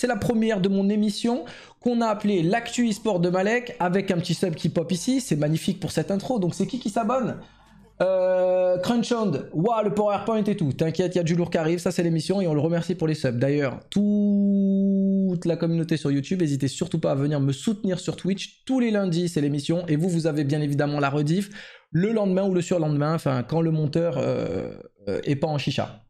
c'est la première de mon émission qu'on a appelée l'actu e-sport de Malek, avec un petit sub qui pop ici, c'est magnifique pour cette intro. Donc c'est qui s'abonne? Crunchhound, waouh le PowerPoint et tout, t'inquiète, il y a du lourd qui arrive, ça c'est l'émission et on le remercie pour les subs. D'ailleurs, toute la communauté sur YouTube, n'hésitez surtout pas à venir me soutenir sur Twitch, tous les lundis c'est l'émission et vous, vous avez bien évidemment la rediff le lendemain ou le surlendemain, enfin quand le monteur est pas en chicha.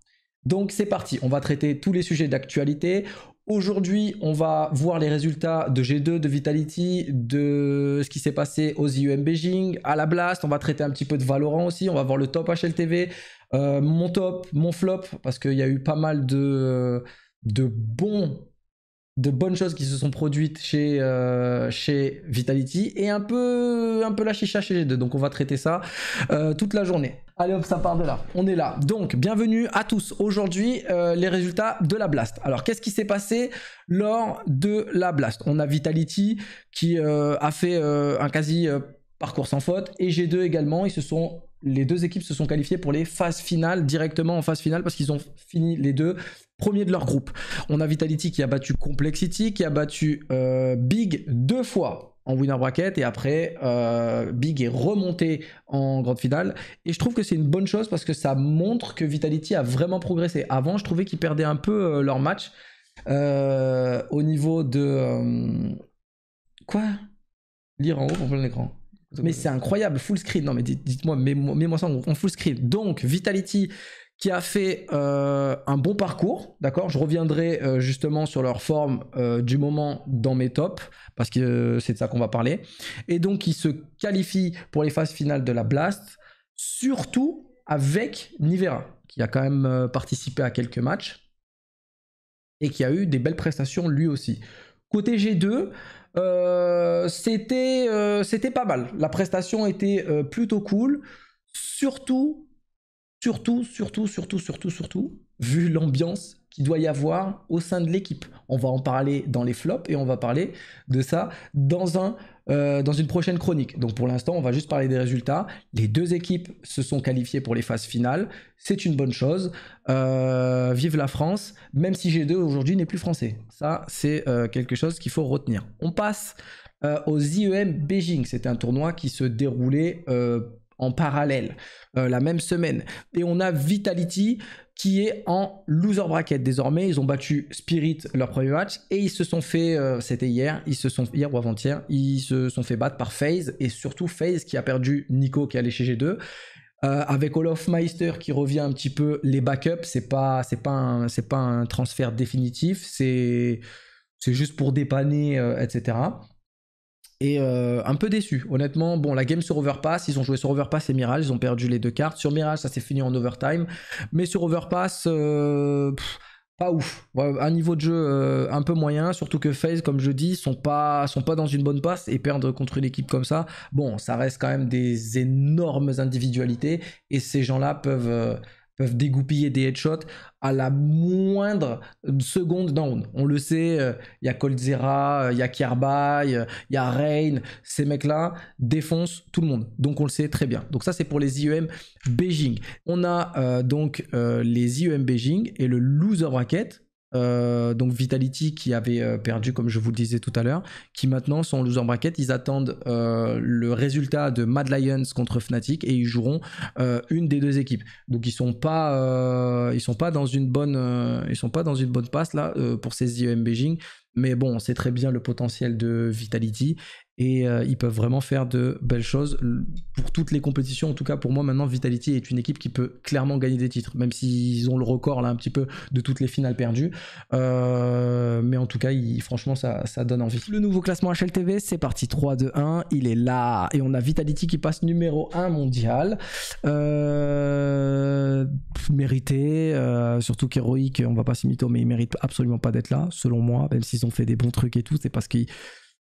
Donc c'est parti, on va traiter tous les sujets d'actualité. Aujourd'hui, on va voir les résultats de G2, de Vitality, de ce qui s'est passé aux IEM Beijing, à la Blast. On va traiter un petit peu de Valorant aussi. On va voir le top HLTV, mon top, mon flop, parce qu'il y a eu pas mal de bonnes choses qui se sont produites chez Vitality et un peu la chicha chez G2. Donc on va traiter ça toute la journée. Allez hop, ça part de là, on est là. Donc bienvenue à tous, aujourd'hui les résultats de la Blast. Alors qu'est-ce qui s'est passé lors de la Blast? On a Vitality qui a fait un quasi parcours sans faute et G2 également. Les deux équipes se sont qualifiées pour les phases finales, directement en phase finale parce qu'ils ont fini les deux premiers de leur groupe. On a Vitality qui a battu Complexity, qui a battu Big deux fois en winner bracket et après Big est remonté en grande finale et je trouve que c'est une bonne chose parce que ça montre que Vitality a vraiment progressé. Avant je trouvais qu'ils perdaient un peu leur match au niveau de quoi lire en haut en plein écran, mais c'est incroyable, full screen, non mais dites-moi, mets-moi ça en full screen. Donc Vitality qui a fait un bon parcours, d'accord? Je reviendrai justement sur leur forme du moment dans mes tops, parce que c'est de ça qu'on va parler. Et donc, ils se qualifient pour les phases finales de la Blast, surtout avec Nivera, qui a quand même participé à quelques matchs, et qui a eu des belles prestations lui aussi. Côté G2, c'était pas mal. La prestation était plutôt cool, surtout, vu l'ambiance qu'il doit y avoir au sein de l'équipe. On va en parler dans les flops et on va parler de ça dans une prochaine chronique. Donc pour l'instant, on va juste parler des résultats. Les deux équipes se sont qualifiées pour les phases finales. C'est une bonne chose. Vive la France, même si G2 aujourd'hui n'est plus français. Ça, c'est quelque chose qu'il faut retenir. On passe aux IEM Beijing. C'était un tournoi qui se déroulait en parallèle, la même semaine. Et on a Vitality qui est en loser bracket désormais. Ils ont battu Spirit leur premier match et ils se sont fait, c'était hier, hier ou avant-hier, ils se sont fait battre par FaZe et surtout FaZe qui a perdu NiKo qui est allé chez G2. Avec Olaf Meister qui revient un petit peu les backups, c'est pas un transfert définitif, c'est juste pour dépanner, etc. Et un peu déçu, honnêtement. Bon, la game sur Overpass, ils ont joué sur Overpass et Mirage, ils ont perdu les deux cartes. Sur Mirage, ça s'est fini en overtime. Mais sur Overpass, pas ouf. Ouais, un niveau de jeu un peu moyen, surtout que FaZe, comme je dis, sont pas dans une bonne passe et perdre contre une équipe comme ça, bon, ça reste quand même des énormes individualités et ces gens-là peuvent dégoupiller des headshots à la moindre seconde d'un round. On le sait, il y a Coldzera, il y a Kierbay, il y a Rain, ces mecs-là défoncent tout le monde. Donc on le sait très bien. Donc ça c'est pour les IEM Beijing. On a donc les IEM Beijing et le loser bracket. Donc Vitality qui avait perdu comme je vous le disais tout à l'heure, qui maintenant sont loser bracket, ils attendent le résultat de Mad Lions contre Fnatic et ils joueront une des deux équipes. Donc ils sont pas dans une bonne passe là pour ces IEM Beijing, mais bon on sait très bien le potentiel de Vitality et ils peuvent vraiment faire de belles choses pour toutes les compétitions. En tout cas pour moi maintenant Vitality est une équipe qui peut clairement gagner des titres, même s'ils ont le record là un petit peu de toutes les finales perdues, mais en tout cas franchement ça donne envie. Le nouveau classement HLTV, c'est parti, 3, 2, 1, il est là et on a Vitality qui passe numéro 1 mondial, mérité, surtout qu'Heroic, on va pas s'imiter, mais ils méritent absolument pas d'être là selon moi, même s'ils ont fait des bons trucs et tout, c'est parce qu'ils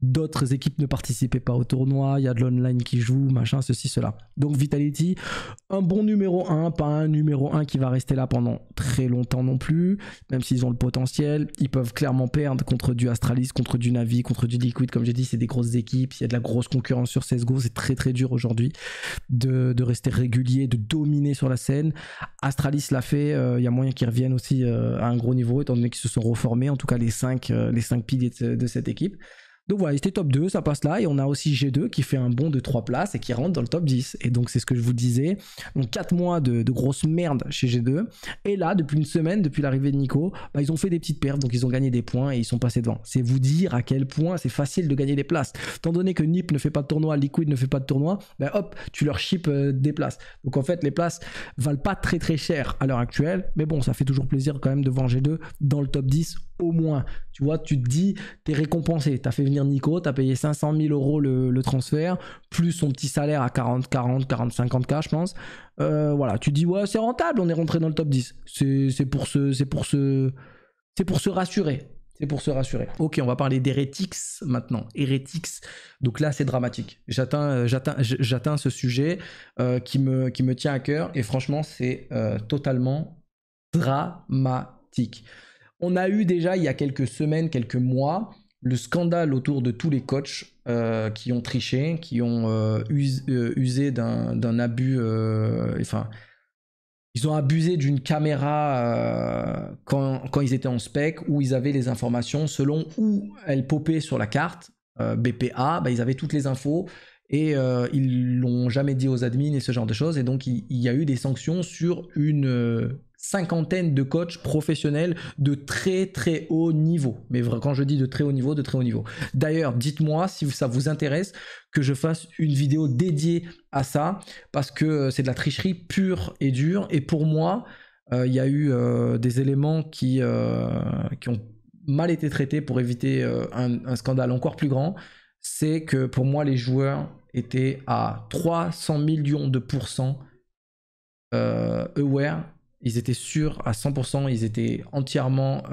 d'autres équipes ne participaient pas au tournoi, il y a de l'online qui joue, machin, ceci, cela. Donc Vitality, un bon numéro 1, pas un numéro 1 qui va rester là pendant très longtemps non plus, même s'ils ont le potentiel, ils peuvent clairement perdre contre du Astralis, contre du Navi, contre du Liquid, comme j'ai dit, c'est des grosses équipes, il y a de la grosse concurrence sur CSGO, c'est très très dur aujourd'hui de rester régulier, de dominer sur la scène. Astralis l'a fait, il y a moyen qu'ils reviennent aussi à un gros niveau, étant donné qu'ils se sont reformés, en tout cas les 5 piliers de cette équipe. Donc voilà, il était top 2, ça passe là, et on a aussi G2 qui fait un bond de 3 places et qui rentre dans le top 10. Et donc c'est ce que je vous disais, donc 4 mois de grosse merde chez G2, et là, depuis une semaine, depuis l'arrivée de NiKo, bah, ils ont fait des petites perfs, donc ils ont gagné des points et ils sont passés devant. C'est vous dire à quel point c'est facile de gagner des places. Étant donné que NiP ne fait pas de tournoi, Liquid ne fait pas de tournoi, bah hop, tu leur chips des places. Donc en fait, les places valent pas très très cher à l'heure actuelle, mais bon, ça fait toujours plaisir quand même de voir G2 dans le top 10 au moins. Tu vois, tu te dis, t'es récompensé, t'as fait venir NiKo, t'as payé 500 000 € le transfert, plus son petit salaire à 40, 50K je pense. Voilà, tu dis ouais c'est rentable, on est rentré dans le top 10. C'est pour se rassurer. C'est pour se rassurer. Ok, on va parler d'Heretics maintenant. Heretics, donc là c'est dramatique. J'atteins ce sujet qui me tient à cœur et franchement c'est totalement dramatique. On a eu déjà il y a quelques semaines, quelques mois, le scandale autour de tous les coachs qui ont triché, qui ont usé d'un abus, enfin, ils ont abusé d'une caméra quand ils étaient en spec, où ils avaient les informations selon où elles popaient sur la carte, BPA, bah, ils avaient toutes les infos, et ils l'ont jamais dit aux admins et ce genre de choses, et donc il y a eu des sanctions sur une... cinquantaine de coachs professionnels de très très haut niveau. Mais quand je dis de très haut niveau, de très haut niveau. D'ailleurs, dites-moi si ça vous intéresse que je fasse une vidéo dédiée à ça, parce que c'est de la tricherie pure et dure. Et pour moi, il y a eu des éléments qui ont mal été traités pour éviter un scandale encore plus grand. C'est que pour moi, les joueurs étaient à 300 000 % aware. Ils étaient sûrs à 100 %, ils étaient entièrement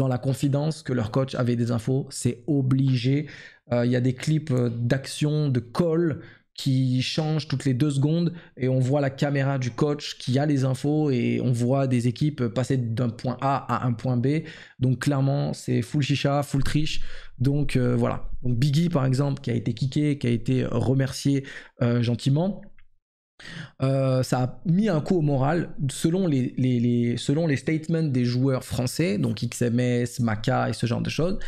dans la confidence que leur coach avait des infos, c'est obligé. Il y a des clips d'action, de call qui changent toutes les 2 secondes et on voit la caméra du coach qui a les infos et on voit des équipes passer d'un point A à un point B. Donc clairement, c'est full chicha, full triche. Donc voilà. Donc Biggie par exemple qui a été kické, qui a été remercié gentiment. Ça a mis un coup au moral selon les statements des joueurs français, donc XMS, Maka et ce genre de choses,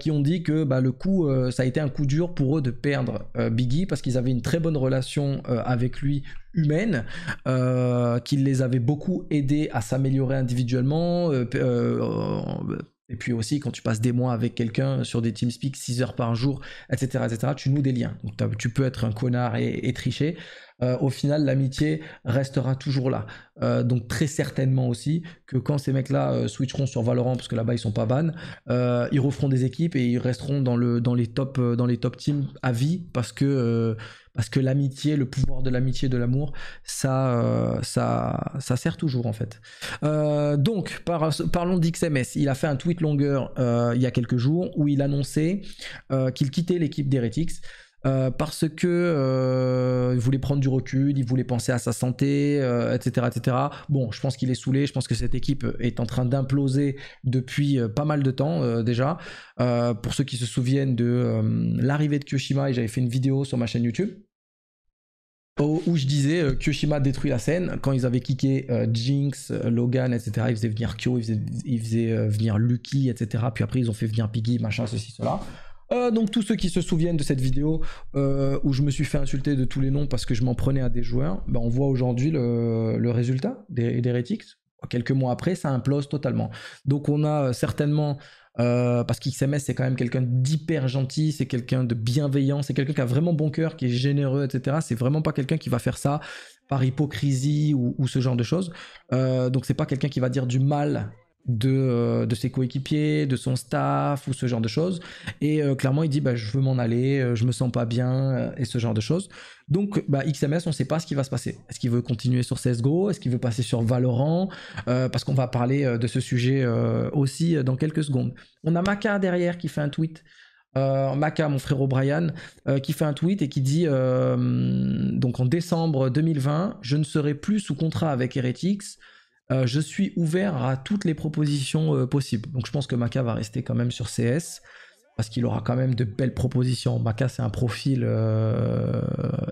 qui ont dit que bah, le coup, ça a été un coup dur pour eux de perdre Biggie parce qu'ils avaient une très bonne relation avec lui humaine, qu'il les avait beaucoup aidés à s'améliorer individuellement. Et puis aussi, quand tu passes des mois avec quelqu'un sur des TeamSpeak 6 heures par jour, etc., etc., tu noues des liens. Donc tu peux être un connard et tricher. Au final, l'amitié restera toujours là. Donc très certainement aussi que quand ces mecs-là switcheront sur Valorant, parce que là-bas ils sont pas ban, ils referont des équipes et ils resteront dans les top teams à vie parce que l'amitié, le pouvoir de l'amitié, de l'amour, ça sert toujours en fait. Donc parlons d'XMS. Il a fait un tweet longueur il y a quelques jours où il annonçait qu'il quittait l'équipe d'Heretics. Parce que il voulait prendre du recul, il voulait penser à sa santé, etc., etc. Bon, je pense qu'il est saoulé, je pense que cette équipe est en train d'imploser depuis pas mal de temps déjà. Pour ceux qui se souviennent de l'arrivée de Kioshima, et j'avais fait une vidéo sur ma chaîne YouTube, où je disais Kioshima détruit la scène quand ils avaient kické Jinx, Logan, etc. Ils faisaient venir Kyo, ils faisaient venir Lucky, etc. Puis après ils ont fait venir Piggy, machin, ceci, cela. Donc tous ceux qui se souviennent de cette vidéo où je me suis fait insulter de tous les noms parce que je m'en prenais à des joueurs, bah on voit aujourd'hui le résultat d'Heretics. Quelques mois après, ça implose totalement. Donc on a certainement, parce qu'XMS c'est quand même quelqu'un d'hyper gentil, c'est quelqu'un de bienveillant, c'est quelqu'un qui a vraiment bon cœur, qui est généreux, etc. C'est vraiment pas quelqu'un qui va faire ça par hypocrisie ou ce genre de choses. Donc c'est pas quelqu'un qui va dire du mal de ses coéquipiers, de son staff ou ce genre de choses, et clairement il dit bah, je veux m'en aller, je me sens pas bien et ce genre de choses. Donc bah, XMS, on sait pas ce qui va se passer. Est-ce qu'il veut continuer sur CSGO, est-ce qu'il veut passer sur Valorant, parce qu'on va parler de ce sujet aussi dans quelques secondes. On a Maka derrière qui fait un tweet Maka, mon frérot Brian, qui fait un tweet et qui dit donc en décembre 2020, je ne serai plus sous contrat avec Heretics, je suis ouvert à toutes les propositions possibles. Donc je pense que Maka va rester quand même sur CS, parce qu'il aura quand même de belles propositions. Maka, c'est un profil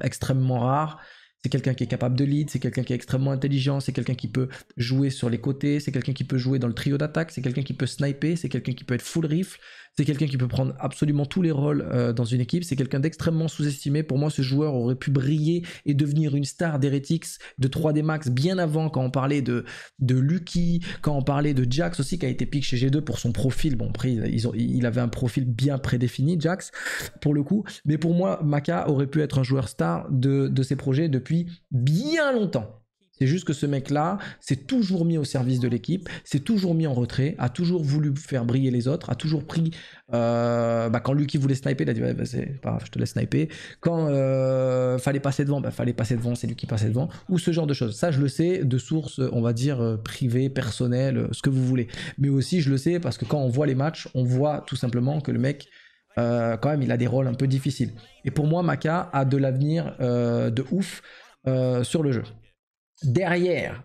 extrêmement rare. C'est quelqu'un qui est capable de lead, c'est quelqu'un qui est extrêmement intelligent, c'est quelqu'un qui peut jouer sur les côtés, c'est quelqu'un qui peut jouer dans le trio d'attaque, c'est quelqu'un qui peut sniper, c'est quelqu'un qui peut être full rifle, c'est quelqu'un qui peut prendre absolument tous les rôles dans une équipe, c'est quelqu'un d'extrêmement sous-estimé. Pour moi, ce joueur aurait pu briller et devenir une star d'Heretics, de 3D Max, bien avant, quand on parlait de Lucky, quand on parlait de JaCkz aussi, qui a été pick chez G2 pour son profil. Bon, après, il avait un profil bien prédéfini, JaCkz, pour le coup. Mais pour moi, Maka aurait pu être un joueur star de ses projets depuis bien longtemps. C'est juste que ce mec là s'est toujours mis au service de l'équipe, s'est toujours mis en retrait, a toujours voulu faire briller les autres, a toujours pris quand Lucky voulait sniper, il a dit ouais, c'est pas grave, je te laisse sniper. Quand fallait passer devant, fallait passer devant, c'est Lucky passait devant, ou ce genre de choses. Ça, je le sais de source, on va dire privée, personnelle, ce que vous voulez, mais aussi je le sais parce que quand on voit les matchs, on voit tout simplement que le mec, quand même, il a des rôles un peu difficiles. Et pour moi, Maka a de l'avenir de ouf sur le jeu. Derrière,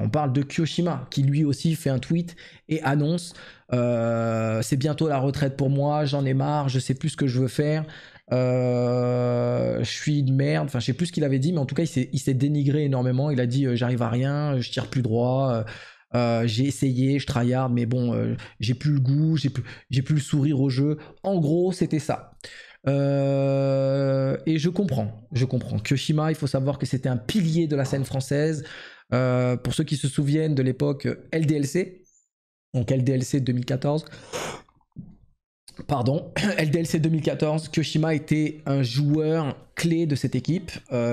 on parle de Kioshima, qui lui aussi fait un tweet et annonce c'est bientôt la retraite pour moi, j'en ai marre, je sais plus ce que je veux faire, je suis une merde, enfin je sais plus ce qu'il avait dit, mais en tout cas il s'est dénigré énormément. Il a dit j'arrive à rien, je tire plus droit, j'ai essayé, je tryhard, mais bon, j'ai plus le goût, j'ai plus le sourire au jeu. En gros, c'était ça. Et je comprends. Kioshima, il faut savoir que c'était un pilier de la scène française. Pour ceux qui se souviennent de l'époque LDLC, donc LDLC 2014, pardon, LDLC 2014, Kioshima était un joueur clé de cette équipe,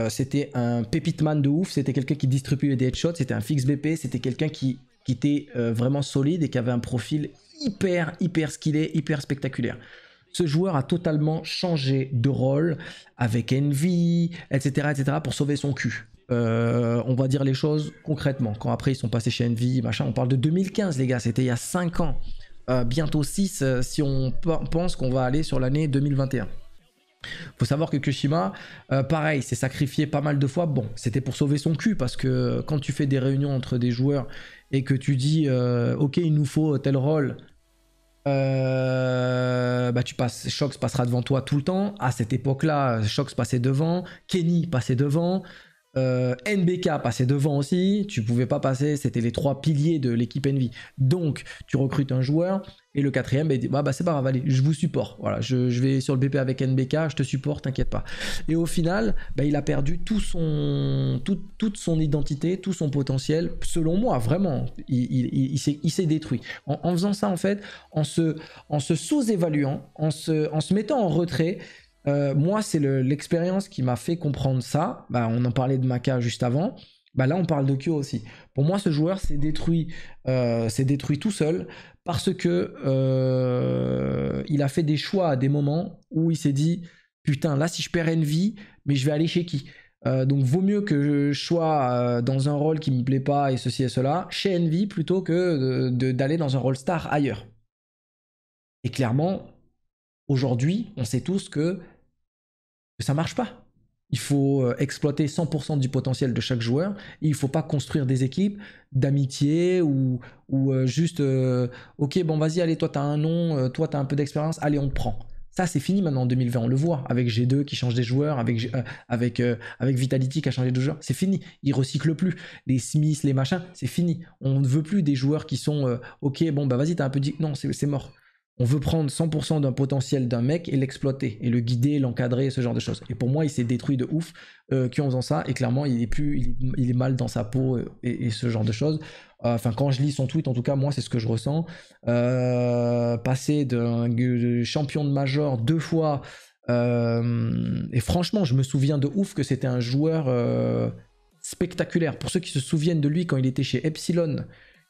c'était un pépite man de ouf, c'était quelqu'un qui distribuait des headshots, c'était un fixe BP, c'était quelqu'un qui était vraiment solide et qui avait un profil hyper skillé, hyper spectaculaire. Ce joueur a totalement changé de rôle avec Envy, etc. pour sauver son cul. On va dire les choses concrètement, quand après ils sont passés chez Envy, machin, on parle de 2015 les gars, c'était il y a 5 ans. Bientôt 6 si on pense qu'on va aller sur l'année 2021. Faut savoir que Kioshima, pareil, s'est sacrifié pas mal de fois. Bon, c'était pour sauver son cul, parce que quand tu fais des réunions entre des joueurs et que tu dis ok, il nous faut tel rôle, tu passes, Shox passera devant toi tout le temps. À cette époque-là, Shox passait devant, Kenny passait devant, NBK passait devant aussi, tu pouvais pas passer, c'était les 3 piliers de l'équipe Envy. Donc tu recrutes un joueur et le 4ème il dit c'est pas grave, allez, je vous supporte, voilà, je vais sur le BP avec NBK, je te supporte, t'inquiète pas. Et au final, il a perdu toute son identité, tout son potentiel, selon moi, vraiment. Il s'est détruit. En faisant ça, en fait, en se sous-évaluant, en se mettant en retrait. Moi, c'est l'expérience qui m'a fait comprendre ça. On en parlait de Maka juste avant. Là, on parle de Kyo aussi. Pour moi, ce joueur s'est détruit tout seul, parce que il a fait des choix à des moments où il s'est dit putain, là, si je perds Envy, mais je vais aller chez qui ? Donc vaut mieux que je sois dans un rôle qui me plaît pas et ceci et cela, chez Envy, plutôt que d'aller dans un rôle star ailleurs. Et clairement, aujourd'hui, on sait tous que ça marche pas. Il faut exploiter 100% du potentiel de chaque joueur, et il faut pas construire des équipes d'amitié ou juste ok, bon vas-y, allez, toi t'as un nom, toi t'as un peu d'expérience, allez, on te prend. Ça, c'est fini maintenant en 2020, on le voit avec G2 qui change des joueurs, avec Vitality qui a changé de joueurs, c'est fini. Ils recyclent plus les Smiths, les machins, c'est fini. On ne veut plus des joueurs qui sont ok, bon vas-y, t'as un peu dit, non, c'est mort. On veut prendre 100% d'un potentiel d'un mec et l'exploiter, et le guider, l'encadrer, ce genre de choses. Et pour moi, il s'est détruit de ouf en faisant ça, et clairement, il est mal dans sa peau et ce genre de choses. Enfin, quand je lis son tweet, en tout cas, moi, c'est ce que je ressens. Passer de champion de major 2 fois, et franchement, je me souviens de ouf que c'était un joueur spectaculaire. Pour ceux qui se souviennent de lui, quand il était chez Epsilon,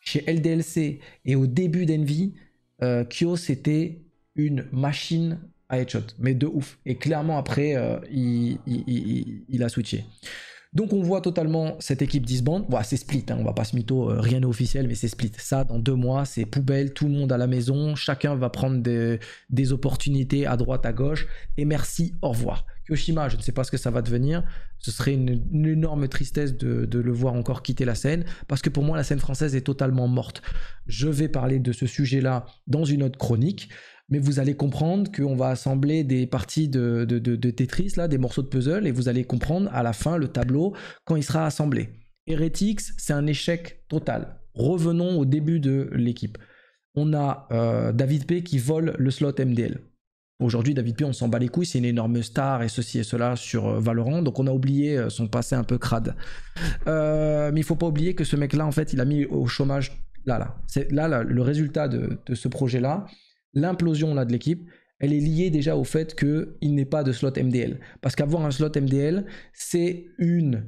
chez LDLC, et au début d'Envy, Kyo, c'était une machine à headshot, mais de ouf. Et clairement, après, il a switché. Donc on voit totalement cette équipe disbande. Voilà, c'est split, hein, on va pas se mytho, rien n'est officiel, mais c'est split. Ça, dans 2 mois, c'est poubelle, tout le monde à la maison, chacun va prendre des opportunités à droite, à gauche, et merci, au revoir. Kioshima, je ne sais pas ce que ça va devenir, ce serait une énorme tristesse de le voir encore quitter la scène, parce que pour moi la scène française est totalement morte. Je vais parler de ce sujet-là dans une autre chronique, mais vous allez comprendre qu'on va assembler des parties de Tetris, là, des morceaux de puzzle, et vous allez comprendre à la fin le tableau quand il sera assemblé. Heretics, c'est un échec total. Revenons au début de l'équipe. On a David P qui vole le slot MDL. Aujourd'hui, David P, on s'en bat les couilles, c'est une énorme star et ceci et cela sur Valorant, donc on a oublié son passé un peu crade. Mais il faut pas oublier que ce mec-là, en fait, il a mis au chômage, là, le résultat de ce projet-là, l'implosion là de l'équipe, elle est liée déjà au fait qu'il n'est pas de slot MDL. Parce qu'avoir un slot MDL, c'est une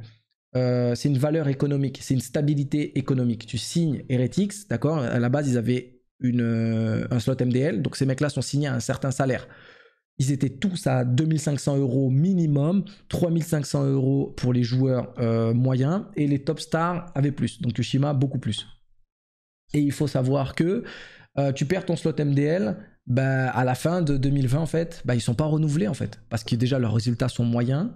valeur économique, c'est une stabilité économique. Tu signes Heretics, d'accord? À la base, ils avaient un slot MDL, donc ces mecs-là sont signés à un certain salaire. Ils étaient tous à 2 500 € minimum, 3 500 € pour les joueurs moyens, et les top stars avaient plus, donc Kioshima beaucoup plus. Et il faut savoir que tu perds ton slot MDL, bah, à la fin de 2020 en fait, bah, ils ne sont pas renouvelés en fait, parce que déjà leurs résultats sont moyens.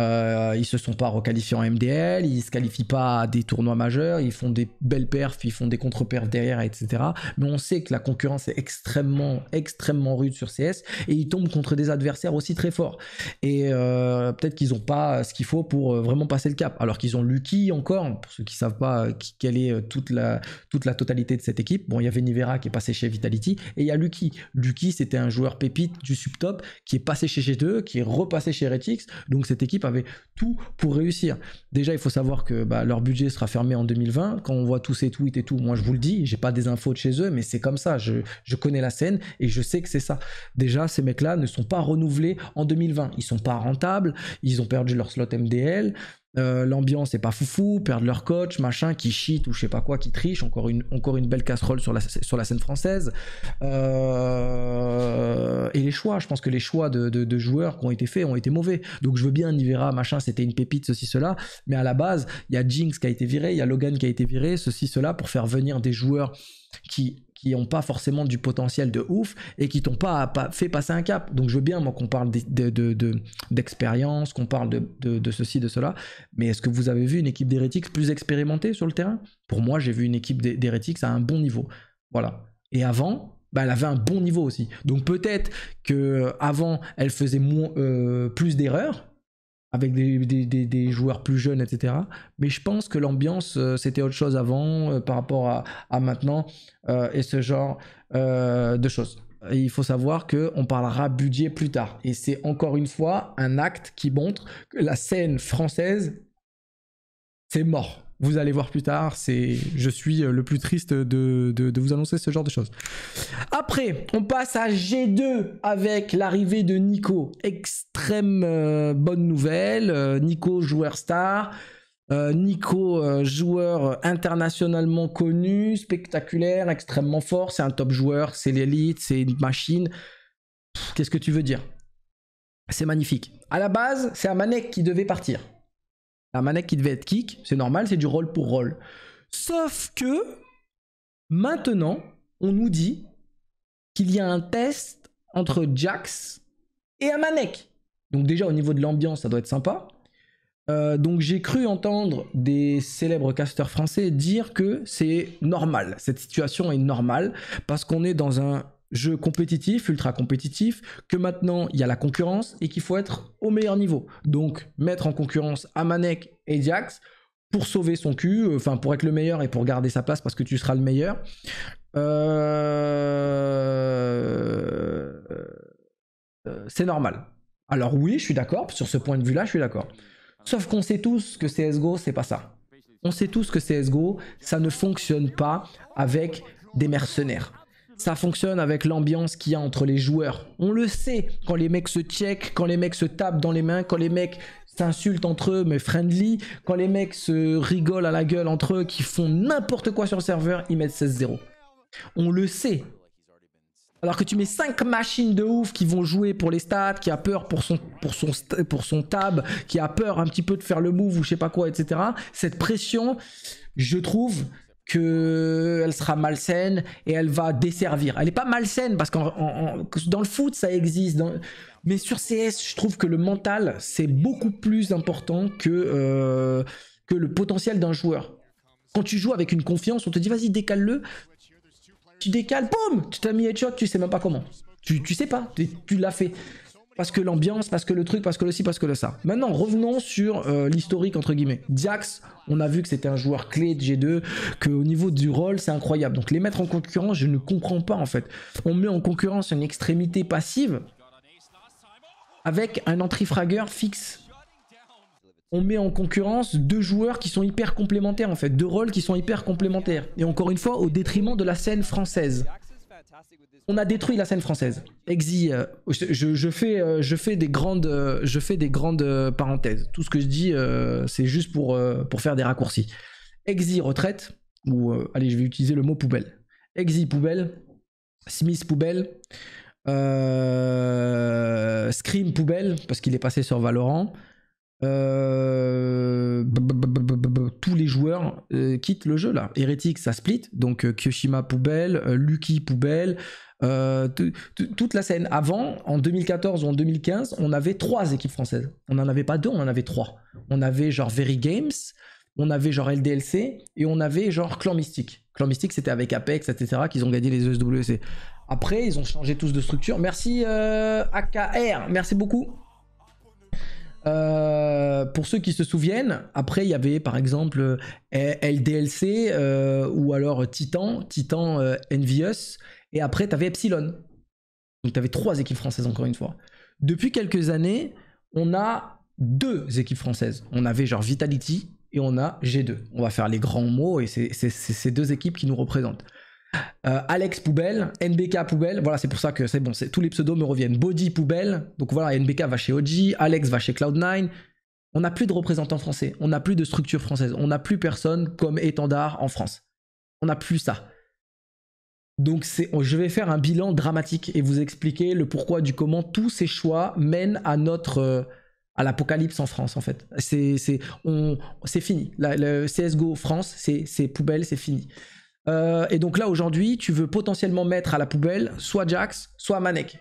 Ils se sont pas requalifiés en MDL, ils se qualifient pas à des tournois majeurs, ils font des belles perfs, ils font des contre-perfs derrière, etc. Mais on sait que la concurrence est extrêmement, extrêmement rude sur CS, et ils tombent contre des adversaires aussi très forts. Et peut-être qu'ils n'ont pas ce qu'il faut pour vraiment passer le cap. Alors qu'ils ont Lucky encore, pour ceux qui savent pas quelle est toute la totalité de cette équipe. Bon, il y avait Nivera qui est passé chez Vitality, et il y a Lucky. Lucky, c'était un joueur pépite du sub-top qui est passé chez G2, qui est repassé chez Heretics, donc cette équipe avait tout pour réussir. Déjà, il faut savoir que bah, leur budget sera fermé en 2020. Quand on voit tous ces tweets et tout, moi je vous le dis, j'ai pas des infos de chez eux, mais c'est comme ça. Je connais la scène et je sais que c'est ça. Déjà, ces mecs-là ne sont pas renouvelés en 2020. Ils sont pas rentables, ils ont perdu leur slot MDL. L'ambiance n'est pas foufou, perdent leur coach, machin, qui cheat ou je sais pas quoi, qui triche, encore une belle casserole sur la scène française. Et les choix, je pense que les choix de joueurs qui ont été faits ont été mauvais. Donc je veux bien Nivera, machin, c'était une pépite, ceci, cela, mais à la base, il y a Jinx qui a été viré, il y a Logan qui a été viré, ceci, cela, pour faire venir des joueurs qui n'ont pas forcément du potentiel de ouf et qui t'ont pas fait passer un cap. Donc je veux bien, moi, qu'on parle d'expérience, qu'on parle de ceci, de cela, mais est-ce que vous avez vu une équipe d'Heretics plus expérimentée sur le terrain? Pour moi, j'ai vu une équipe d'Heretics à un bon niveau. Voilà. Et avant, bah, elle avait un bon niveau aussi. Donc peut-être qu'avant, elle faisait plus d'erreurs, avec des joueurs plus jeunes, etc. Mais je pense que l'ambiance, c'était autre chose avant par rapport à maintenant et ce genre de choses. Et il faut savoir qu'on parlera budget plus tard. Et c'est encore une fois un acte qui montre que la scène française, c'est mort. Vous allez voir plus tard, je suis le plus triste de vous annoncer ce genre de choses. Après, on passe à G2 avec l'arrivée de NiKo. Extrême bonne nouvelle. NiKo, joueur star. NiKo, joueur internationalement connu, spectaculaire, extrêmement fort. C'est un top joueur, c'est l'élite, c'est une machine. Qu'est-ce que tu veux dire? C'est magnifique. À la base, c'est Amanek qui devait partir. Amanek qui devait être kick, c'est normal, c'est du rôle pour rôle. Sauf que maintenant, on nous dit qu'il y a un test entre JaCkz et Amanek. Donc déjà, au niveau de l'ambiance, ça doit être sympa. Donc j'ai cru entendre des célèbres casteurs français dire que c'est normal. Cette situation est normale parce qu'on est dans un jeu compétitif, ultra compétitif, que maintenant il y a la concurrence et qu'il faut être au meilleur niveau. Donc mettre en concurrence Amanek et JaCkz pour sauver son cul, enfin pour être le meilleur et pour garder sa place parce que tu seras le meilleur. C'est normal. Alors oui, je suis d'accord, sur ce point de vue là, je suis d'accord. Sauf qu'on sait tous que CSGO, c'est pas ça. On sait tous que CSGO, ça ne fonctionne pas avec des mercenaires. Ça fonctionne avec l'ambiance qu'il y a entre les joueurs. On le sait, quand les mecs se check, quand les mecs se tapent dans les mains, quand les mecs s'insultent entre eux mais friendly, quand les mecs se rigolent à la gueule entre eux, qui font n'importe quoi sur le serveur, ils mettent 16-0. On le sait. Alors que tu mets 5 machines de ouf qui vont jouer pour les stats, qui a peur pour son tab, qui a peur un petit peu de faire le move ou je sais pas quoi, etc. Cette pression, je trouve qu'elle sera malsaine et elle va desservir. Elle n'est pas malsaine parce que dans le foot, ça existe. Mais sur CS, je trouve que le mental, c'est beaucoup plus important que le potentiel d'un joueur. Quand tu joues avec une confiance, on te dit vas-y, décale-le. Tu décales, boum, tu t'as mis headshot, tu sais même pas comment. Tu sais pas, tu l'as fait. Parce que l'ambiance, parce que le truc, parce que le ci, parce que le ça. Maintenant, revenons sur l'historique, entre guillemets. JaCkz, on a vu que c'était un joueur clé de G2, qu'au niveau du rôle, c'est incroyable. Donc les mettre en concurrence, je ne comprends pas en fait. On met en concurrence une extrémité passive avec un anti-fragueur fixe. On met en concurrence deux joueurs qui sont hyper complémentaires en fait, deux rôles qui sont hyper complémentaires. Et encore une fois, au détriment de la scène française. On a détruit la scène française. Exi, je fais des grandes parenthèses. Tout ce que je dis, c'est juste pour faire des raccourcis. Exi retraite, ou allez, je vais utiliser le mot poubelle. Exi poubelle, Smith poubelle, Scream poubelle, parce qu'il est passé sur Valorant. Tous les joueurs quittent le jeu là. Heretics ça split, donc Kioshima poubelle, Lucky poubelle, toute la scène. Avant, en 2014 ou en 2015, on avait 3 équipes françaises. On n'en avait pas 2, on en avait 3. On avait genre Very Games, on avait genre LDLC et on avait genre Clan Mystique. Clan Mystique c'était avec Apex, etc. qu'ils ont gagné les ESWC. Après, ils ont changé tous de structure. Merci AKR, merci beaucoup. Pour ceux qui se souviennent, après il y avait par exemple LDLC ou alors Titan Envious, et après tu avais Epsilon. Donc tu avais 3 équipes françaises encore une fois. Depuis quelques années, on a 2 équipes françaises. On avait genre Vitality et on a G2. On va faire les grands mots et c'est ces 2 équipes qui nous représentent. Alex poubelle, NBK poubelle, voilà c'est pour ça que c'est bon, tous les pseudos me reviennent. Body poubelle, donc voilà NBK va chez OG, Alex va chez Cloud9. On n'a plus de représentants français, on n'a plus de structure française, on n'a plus personne comme étendard en France. On n'a plus ça. Donc je vais faire un bilan dramatique et vous expliquer le pourquoi du comment tous ces choix mènent à notre... à l'apocalypse en France en fait. C'est fini. Le CSGO France, c'est poubelle, c'est fini. Et donc là aujourd'hui tu veux potentiellement mettre à la poubelle soit JaCkz, soit Amanek.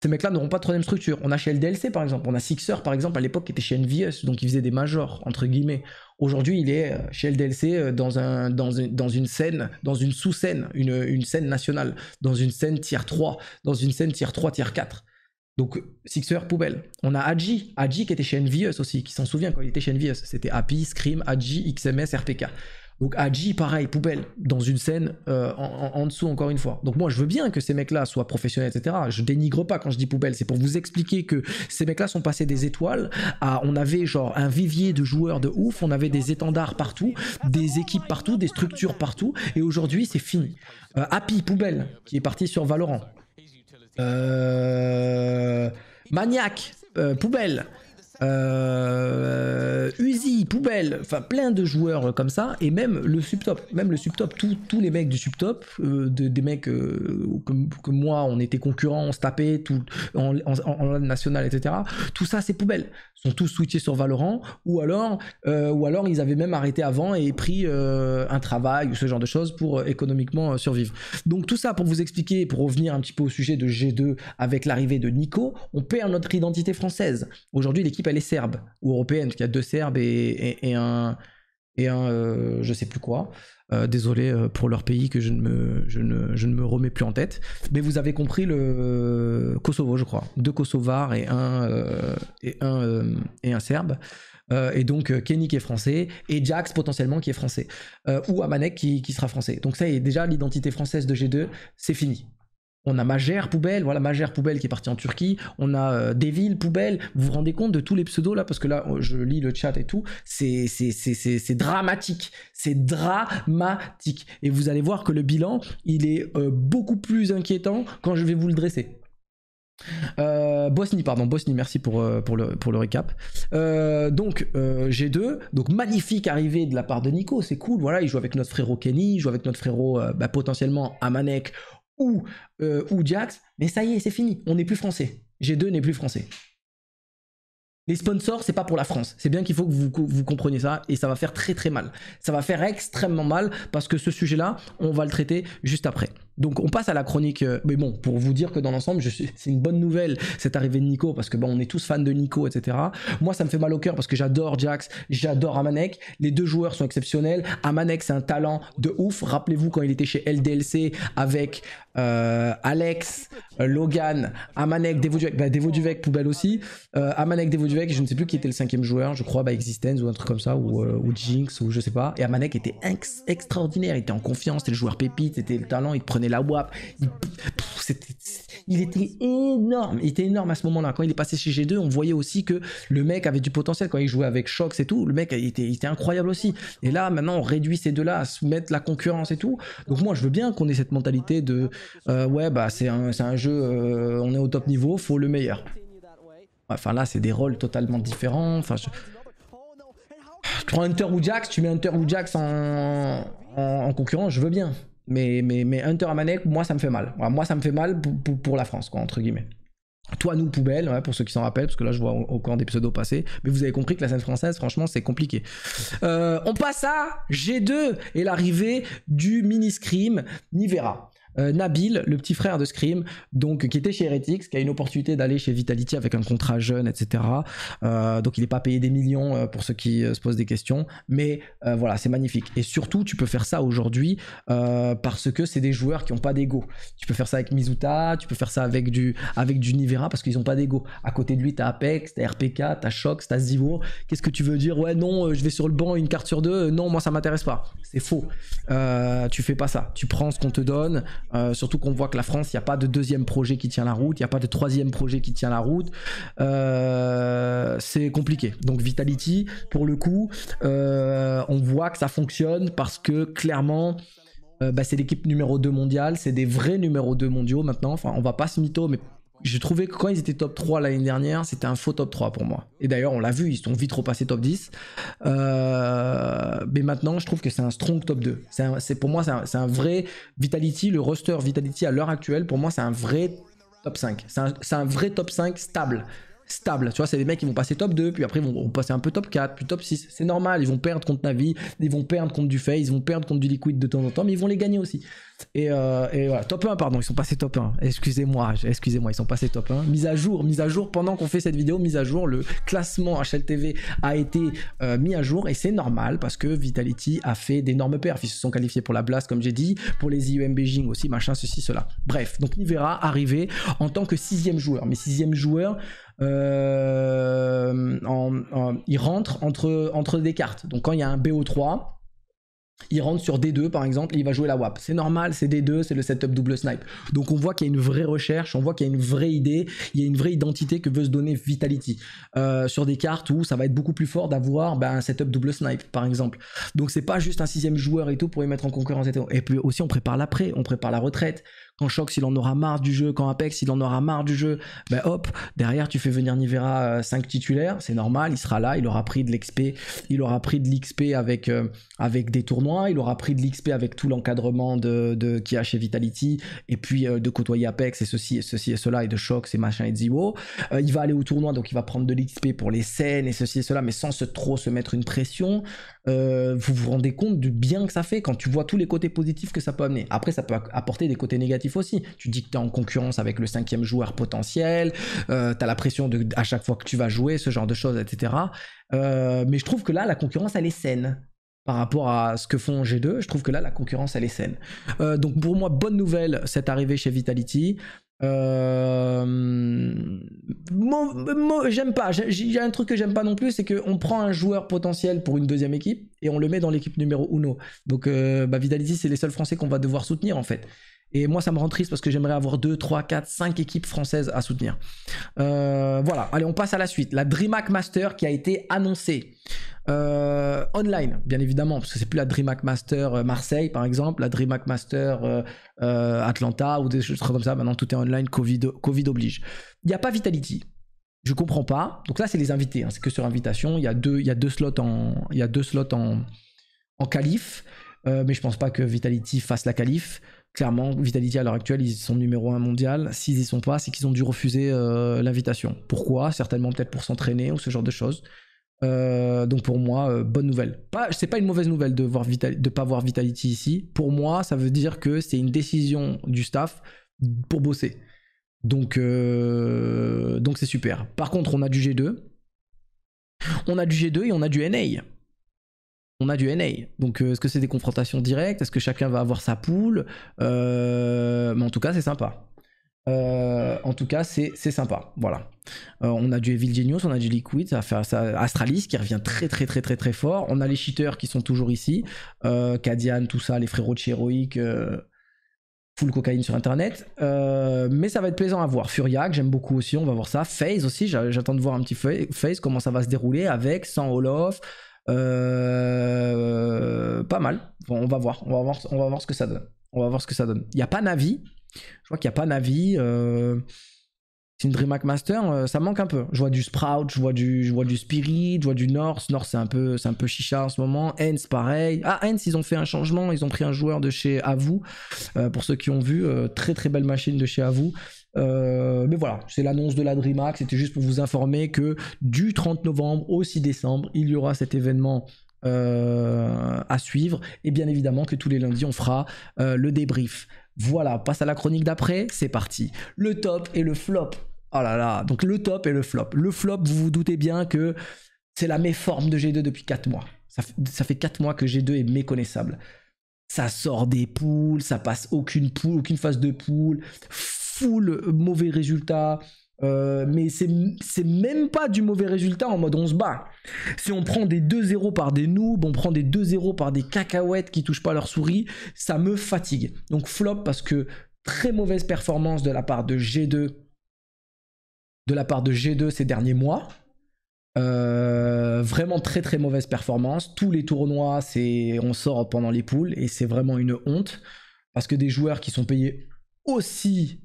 Ces mecs là n'auront pas de 3ème structure. On a chez LDLC par exemple, on a Sixer par exemple à l'époque qui était chez Envious, donc il faisait des majors entre guillemets. Aujourd'hui il est chez LDLC dans une scène, dans une sous-scène, une scène nationale, dans une scène tier 3, dans une scène tier 3, tier 4. Donc Sixer poubelle. On a Adji qui était chez Envious aussi, qui s'en souvient quand il était chez Envious, c'était Happy, Scream, Adji, XMS, RPK. Donc Adji, pareil, poubelle, dans une scène en dessous encore une fois. Donc moi je veux bien que ces mecs-là soient professionnels, etc. Je dénigre pas quand je dis poubelle, c'est pour vous expliquer que ces mecs-là sont passés des étoiles à... On avait genre un vivier de joueurs de ouf, on avait des étendards partout, des équipes partout, des structures partout, et aujourd'hui c'est fini. Happy, poubelle, qui est parti sur Valorant. Maniac, poubelle. Uzi, poubelle, enfin plein de joueurs comme ça, et même le subtop, tous les mecs du subtop, des mecs que moi on était concurrents, on se tapait tout, en national, etc. Tout ça c'est poubelle. Ils sont tous switchés sur Valorant, ou alors ils avaient même arrêté avant et pris un travail ou ce genre de choses pour économiquement survivre. Donc tout ça pour vous expliquer, pour revenir un petit peu au sujet de G2 avec l'arrivée de NiKo, on perd notre identité française. Aujourd'hui l'équipe elle est serbe ou européenne, parce qu'il y a 2 serbes et un je sais plus quoi. Désolé pour leur pays que je ne me remets plus en tête. Mais vous avez compris le Kosovo, je crois. 2 Kosovars et un Serbe. Et donc Kenny qui est français et JaCkz potentiellement qui est français. Ou Amanek qui sera français. Donc ça y est, déjà l'identité française de G2, c'est fini. On a Magère poubelle, voilà Magère poubelle qui est parti en Turquie. On a Devil poubelle. Vous vous rendez compte de tous les pseudos là, parce que là je lis le chat et tout. C'est dramatique, c'est dramatique. Et vous allez voir que le bilan il est beaucoup plus inquiétant quand je vais vous le dresser. Bosnie, merci pour le récap. Donc G2, donc magnifique arrivée de la part de NiKo, c'est cool. Voilà, il joue avec notre frérot Kenny, il joue avec notre frérot potentiellement Amanek. ou JaCkz, mais ça y est, c'est fini, on n'est plus français. G2 n'est plus français. Les sponsors, c'est pas pour la France. C'est bien qu'il faut que vous compreniez ça, et ça va faire très très mal. Ça va faire extrêmement mal, parce que ce sujet-là, on va le traiter juste après. Donc on passe à la chronique, mais bon, pour vous dire que dans l'ensemble, c'est une bonne nouvelle, cette arrivée de NiKo, parce que bon, on est tous fans de NiKo, etc. Moi, ça me fait mal au cœur, parce que j'adore JaCkz, j'adore Amanek. Les deux joueurs sont exceptionnels. Amanek, c'est un talent de ouf. Rappelez-vous, quand il était chez LDLC, avec Alex, Logan, Amanek, Devojuvec, poubelle aussi. Amanek, Devojuvec, je ne sais plus qui était le 5e joueur, je crois, bah, Existence ou un truc comme ça, ou Jinx, ou je sais pas. Et Amanek était extraordinaire, il était en confiance, c'était le joueur pépite, c'était le talent, il prenait la WAP. Il était énorme, à ce moment-là. Quand il est passé chez G2, on voyait aussi que le mec avait du potentiel. Quand il jouait avec Shox et tout, le mec il était incroyable aussi. Et là, maintenant, on réduit ces deux-là à soumettre la concurrence et tout. Donc moi, je veux bien qu'on ait cette mentalité de ouais, bah c'est un jeu, on est au top niveau, faut le meilleur. Enfin là c'est des rôles totalement différents, enfin je prends Hunter ou JaCkz, tu mets Hunter ou JaCkz en concurrence, je veux bien. Mais Hunter Amanek, moi ça me fait mal. Moi ça me fait mal pour la France, quoi, entre guillemets. Toi nous poubelle, ouais, pour ceux qui s'en rappellent, parce que là je vois au cours des pseudos passer, mais vous avez compris que la scène française, franchement, c'est compliqué. On passe à G2 et l'arrivée du mini Scream Nivera. Nabil, le petit frère de Scream, donc qui était chez Heretics, qui a une opportunité d'aller chez Vitality avec un contrat jeune, etc. Donc il n'est pas payé des millions, pour ceux qui se posent des questions, mais voilà, c'est magnifique. Et surtout, tu peux faire ça aujourd'hui parce que c'est des joueurs qui n'ont pas d'ego. Tu peux faire ça avec Mizuta, tu peux faire ça avec du Nivera parce qu'ils n'ont pas d'ego. À côté de lui, t'as Apex, t'as RPK, t'as Shox, t'as ZywOo. Qu'est-ce que tu veux dire? Ouais, non, je vais sur le banc, une carte sur deux. Non, moi ça m'intéresse pas. C'est faux. Tu fais pas ça. Tu prends ce qu'on te donne. Surtout qu'on voit que la France, il n'y a pas de deuxième projet qui tient la route, il n'y a pas de troisième projet qui tient la route, c'est compliqué. Donc Vitality, pour le coup, on voit que ça fonctionne parce que clairement, bah, c'est l'équipe numéro 2 mondiale, c'est des vrais numéro 2 mondiaux maintenant, enfin on va pas se mytho, mais j'ai trouvé que quand ils étaient top 3 l'année dernière, c'était un faux top 3 pour moi. Et d'ailleurs, on l'a vu, ils sont vite repassés top 10. Mais maintenant, je trouve que c'est un strong top 2. Pour moi, c'est un vrai Vitality, le roster Vitality à l'heure actuelle, pour moi, c'est un vrai top 5. C'est un vrai top 5 stable. Tu vois, c'est des mecs qui vont passer top 2, puis après ils vont passer un peu top 4, puis top 6. C'est normal, ils vont perdre contre Navi, ils vont perdre contre du FaZe, ils vont perdre contre du Liquid de temps en temps, mais ils vont les gagner aussi. Et voilà, top 1, pardon, ils sont passés top 1. Excusez-moi, ils sont passés top 1. Mise à jour, pendant qu'on fait cette vidéo, le classement HLTV a été mis à jour, et c'est normal parce que Vitality a fait d'énormes perfs. Ils se sont qualifiés pour la Blast, comme j'ai dit, pour les IEM Beijing aussi, machin, ceci, cela. Bref, donc Nivera arrivé en tant que 6e joueur, mais 6e joueur. Il rentre entre des cartes. Donc quand il y a un BO3, il rentre sur D2 par exemple et il va jouer la WAP. C'est normal, c'est D2, c'est le setup double snipe. Donc on voit qu'il y a une vraie recherche, on voit qu'il y a une vraie idée, il y a une vraie identité que veut se donner Vitality. Sur des cartes où ça va être beaucoup plus fort d'avoir un setup double snipe par exemple. Donc c'est pas juste un 6e joueur et tout pour les mettre en concurrence et tout. Et puis aussi on prépare l'après, on prépare la retraite. Quand Shox il en aura marre du jeu, quand Apex il en aura marre du jeu, ben hop, derrière tu fais venir Nivera 5 titulaires, c'est normal, il sera là, il aura pris de l'XP, avec, des tournois, il aura pris de l'XP avec tout l'encadrement qu'il y a chez Vitality, et puis de côtoyer Apex et ceci et cela, et de Shox et machin et de ZywOo. Il va aller au tournoi, donc il va prendre de l'XP pour les scènes et ceci et cela, mais sans trop se mettre une pression. Vous vous rendez compte du bien que ça fait quand tu vois tous les côtés positifs que ça peut amener. Après ça peut apporter des côtés négatifs aussi. Tu dis que tu es en concurrence avec le 5e joueur potentiel, tu as la pression à chaque fois que tu vas jouer, ce genre de choses, etc. Mais je trouve que là la concurrence elle est saine. Par rapport à ce que font G2, je trouve que là la concurrence elle est saine. Donc pour moi bonne nouvelle cette arrivée chez Vitality. J'aime pas, il y a un truc que j'aime pas non plus, c'est qu'on prend un joueur potentiel pour une deuxième équipe et on le met dans l'équipe numéro 1. Donc Vitality c'est les seuls français qu'on va devoir soutenir en fait. Et moi ça me rend triste parce que j'aimerais avoir 2, 3, 4, 5 équipes françaises à soutenir. Voilà, allez on passe à la suite. La DreamHack Master qui a été annoncée online, bien évidemment, parce que c'est plus la DreamHack Master Marseille par exemple, la DreamHack Master Atlanta ou des choses comme ça, maintenant tout est online, Covid oblige. Il n'y a pas Vitality. Je comprends pas. Donc là c'est les invités, hein. C'est que sur invitation, il y a deux slots en qualif, mais je pense pas que Vitality fasse la qualif. clairement, Vitality à l'heure actuelle, ils sont numéro 1 mondial. S'ils y sont pas, c'est qu'ils ont dû refuser l'invitation. Pourquoi? Certainement peut-être pour s'entraîner ou ce genre de choses. Donc pour moi, bonne nouvelle. C'est pas une mauvaise nouvelle de pas voir Vitality ici. Pour moi, ça veut dire que c'est une décision du staff pour bosser. Donc c'est super. Par contre, on a du G2. On a du G2 et on a du NA. On a du NA. Donc est-ce que c'est des confrontations directes? Est-ce que chacun va avoir sa poule? Mais en tout cas, c'est sympa. En tout cas, c'est sympa. Voilà. On a du Evil Genius, on a du Liquid, Astralis qui revient très fort. On a les cheaters qui sont toujours ici. Kadian, tout ça, les frérots de chez Heroic, full cocaïne sur internet. Mais ça va être plaisant à voir. Furiac, j'aime beaucoup aussi, on va voir ça. FaZe aussi, j'attends de voir un petit FaZe, comment ça va se dérouler avec, sans all-off. Pas mal. Bon, on va voir ce que ça donne. Il n'y a pas Navi. Je vois qu'il n'y a pas Navi, c'est une DreamHack Master, ça manque un peu. Je vois du Sprout, je vois du Spirit, je vois du North. North, c'est un peu chicha en ce moment. Hens, pareil. Ah, Hens, ils ont fait un changement, ils ont pris un joueur de chez ZywOo. Pour ceux qui ont vu, très belle machine de chez ZywOo. Mais voilà, c'est l'annonce de la DreamHack, c'était juste pour vous informer que du 30 novembre au 6 décembre, il y aura cet événement à suivre. Et bien évidemment que tous les lundis, on fera le débrief. Voilà, on passe à la chronique d'après, c'est parti. Le top et le flop. Oh là là, donc le top et le flop. Le flop, vous vous doutez bien que c'est la méforme de G2 depuis 4 mois. Ça fait 4 mois que G2 est méconnaissable. Ça sort des poules, ça passe aucune phase de poule, full mauvais résultat. Mais c'est même pas du mauvais résultat en mode on se bat. Si on prend des 2-0 par des noobs, on prend des 2-0 par des cacahuètes qui touchent pas leur souris, ça me fatigue. Donc flop parce que très mauvaise performance de la part de G2 ces derniers mois. Vraiment très mauvaise performance. Tous les tournois, on sort pendant les poules et c'est vraiment une honte parce que des joueurs qui sont payés aussi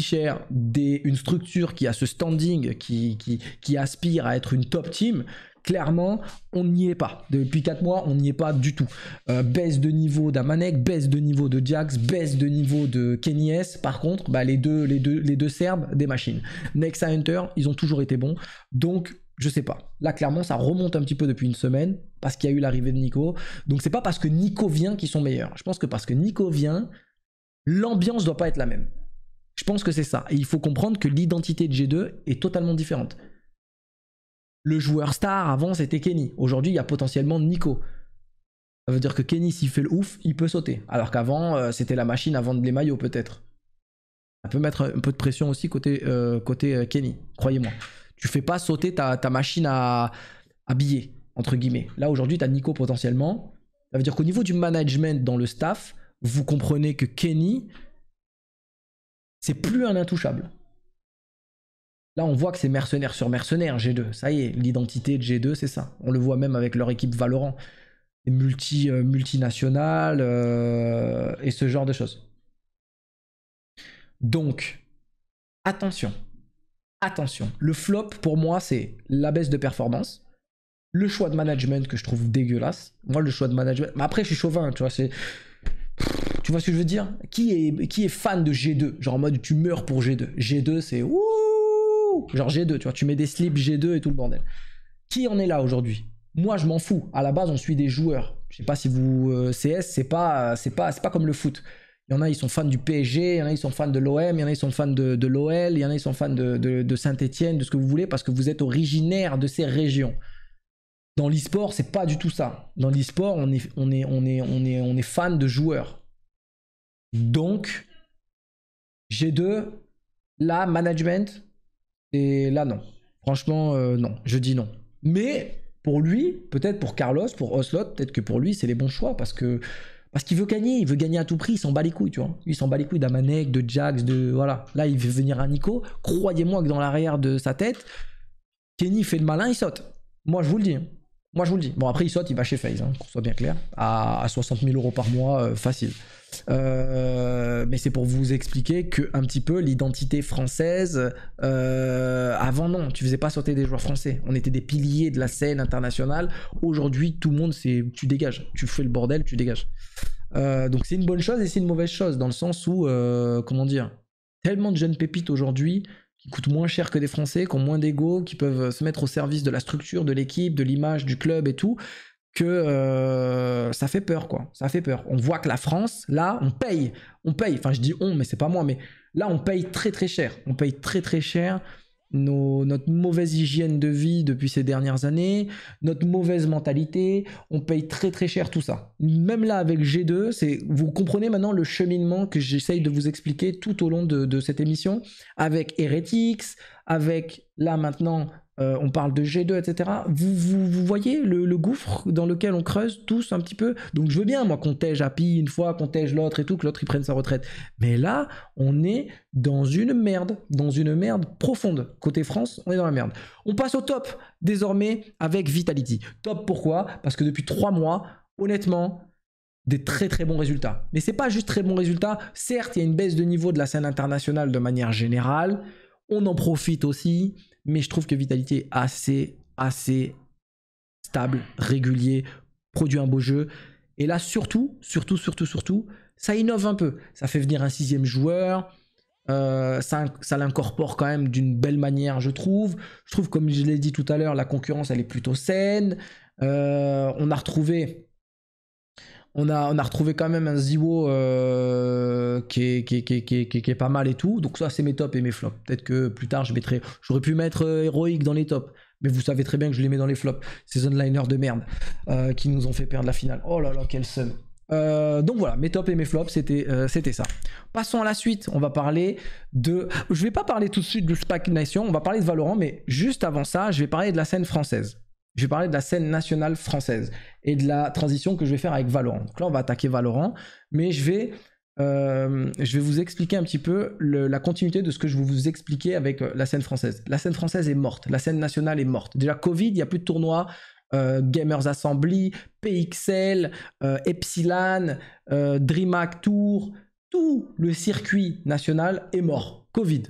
cher, une structure qui a ce standing, qui aspire à être une top team, clairement on n'y est pas. Depuis 4 mois on n'y est pas du tout. Baisse de niveau d'Amanek, baisse de niveau de JaCkz, baisse de niveau de Kenny. Par contre bah, les deux Serbes des machines. Next à Hunter, ils ont toujours été bons, donc je sais pas. Là, clairement, ça remonte un petit peu depuis une semaine parce qu'il y a eu l'arrivée de NiKo. Donc c'est pas parce que NiKo vient qu'ils sont meilleurs. Je pense que parce que NiKo vient, l'ambiance doit pas être la même. Je pense que c'est ça. Et il faut comprendre que l'identité de G2 est totalement différente. Le joueur star avant c'était Kenny. Aujourd'hui il y a potentiellement NiKo. Ça veut dire que Kenny s'il fait le ouf, il peut sauter. Alors qu'avant c'était la machine à vendre les maillots peut-être. Ça peut mettre un peu de pression aussi côté Kenny. Croyez-moi. Tu fais pas sauter ta machine à billets entre guillemets. Là aujourd'hui tu as NiKo potentiellement. Ça veut dire qu'au niveau du management dans le staff, vous comprenez que Kenny, c'est plus un intouchable. Là, on voit que c'est mercenaire sur mercenaire, G2. Ça y est, l'identité de G2, c'est ça. On le voit même avec leur équipe Valorant. Multinationale et ce genre de choses. Donc, attention. Attention. Le flop, pour moi, c'est la baisse de performance. Le choix de management que je trouve dégueulasse. Moi, le choix de management... Mais après, je suis chauvin, tu vois, c'est... Tu vois ce que je veux dire? Qui est fan de G2? Genre en mode tu meurs pour G2. G2 c'est ouh! Genre G2, tu vois, tu mets des slips G2 et tout le bordel. Qui en est là aujourd'hui? Moi je m'en fous. À la base on suit des joueurs. Je sais pas si vous... CS c'est pas comme le foot. Il y en a ils sont fans du PSG, il y en a ils sont fans de l'OM, il y en a ils sont fans de l'OL, il y en a ils sont fans de Saint-Etienne, de ce que vous voulez parce que vous êtes originaire de ces régions. Dans l'e-sport, c'est pas du tout ça. Dans l'e-sport, on est fan de joueurs. Donc, G2, là, management, et là, non. Franchement, non. Je dis non. Mais, pour lui, peut-être pour Carlos, pour Oslot, peut-être que pour lui, c'est les bons choix parce qu'il veut gagner. Il veut gagner à tout prix. Il s'en bat les couilles, tu vois. Il s'en bat les couilles d'Amanek, de JaCkz, de... Voilà. Là, il veut venir à NiKo. Croyez-moi que dans l'arrière de sa tête, Kenny fait le malin, il saute. Moi, je vous le dis. Moi je vous le dis. Bon après il saute, il va chez FaZe, hein, qu'on soit bien clair, à 60 000 € par mois, facile. Mais c'est pour vous expliquer que un petit peu l'identité française, avant non, tu faisais pas sauter des joueurs français. On était des piliers de la scène internationale. Aujourd'hui tout le monde c'est tu dégages, tu fais le bordel, tu dégages. Donc c'est une bonne chose et c'est une mauvaise chose, dans le sens où, comment dire, tellement de jeunes pépites aujourd'hui qui coûtent moins cher que des Français, qui ont moins d'ego, qui peuvent se mettre au service de la structure, de l'équipe, de l'image, du club et tout, que ça fait peur, quoi. Ça fait peur. On voit que la France, là, on paye. Enfin, je dis on, mais c'est pas moi, mais là, on paye très cher. On paye très cher notre mauvaise hygiène de vie depuis ces dernières années, notre mauvaise mentalité. On paye très cher tout ça. Même là, avec G2, vous comprenez maintenant le cheminement que j'essaye de vous expliquer tout au long de cette émission, avec Heretics, avec, là, maintenant... on parle de G2, etc. Vous voyez le gouffre dans lequel on creuse tous un petit peu. Donc je veux bien, moi, qu'on tège Happy une fois, qu'on tège l'autre et tout, que l'autre il prenne sa retraite. Mais là, on est dans une merde profonde. Côté France, on est dans la merde. On passe au top, désormais, avec Vitality. Top, pourquoi? Parce que depuis 3 mois, honnêtement, des très bons résultats. Mais c'est pas juste très bons résultats. Certes, il y a une baisse de niveau de la scène internationale de manière générale. On en profite aussi. Mais je trouve que Vitality est assez stable, régulier, produit un beau jeu. Et là, surtout, ça innove un peu. Ça fait venir un 6e joueur, ça l'incorpore quand même d'une belle manière, je trouve. Je trouve, comme je l'ai dit tout à l'heure, la concurrence, elle est plutôt saine. On a retrouvé quand même un ZywOo qui est pas mal et tout. Donc ça, c'est mes tops et mes flops. Peut-être que plus tard, j'aurais pu mettre Heroic dans les tops. Mais vous savez très bien que je les mets dans les flops. Ces onliners de merde qui nous ont fait perdre la finale. Oh là là, quel seum. Donc voilà, mes tops et mes flops, c'était ça. Passons à la suite. On va parler de... Je vais pas parler tout de suite de Spac Nation. On va parler de Valorant. Mais juste avant ça, je vais parler de la scène française. Je vais parler de la scène nationale française et de la transition que je vais faire avec Valorant. Donc là, on va attaquer Valorant, mais je vais vous expliquer un petit peu la continuité de ce que je vais vous expliquer avec la scène française. La scène française est morte, la scène nationale est morte. Déjà, Covid, il n'y a plus de tournois, Gamers Assembly, PXL, Epsilon, DreamHack Tour, tout le circuit national est mort, Covid.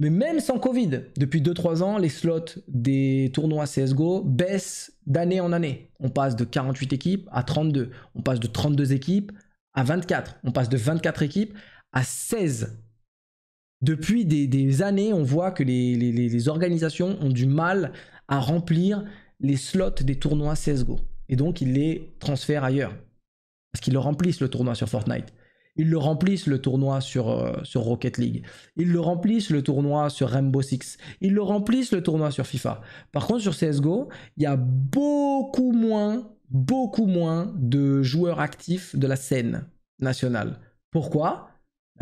Mais même sans Covid, depuis 2-3 ans, les slots des tournois CSGO baissent d'année en année. On passe de 48 équipes à 32. On passe de 32 équipes à 24. On passe de 24 équipes à 16. Depuis des années, on voit que les organisations ont du mal à remplir les slots des tournois CSGO. Et donc, ils les transfèrent ailleurs. Parce qu'ils le remplissent, le tournoi sur Fortnite. Ils le remplissent le tournoi sur Rocket League. Ils le remplissent le tournoi sur Rainbow Six. Ils le remplissent le tournoi sur FIFA. Par contre, sur CSGO, il y a beaucoup moins de joueurs actifs de la scène nationale. Pourquoi ?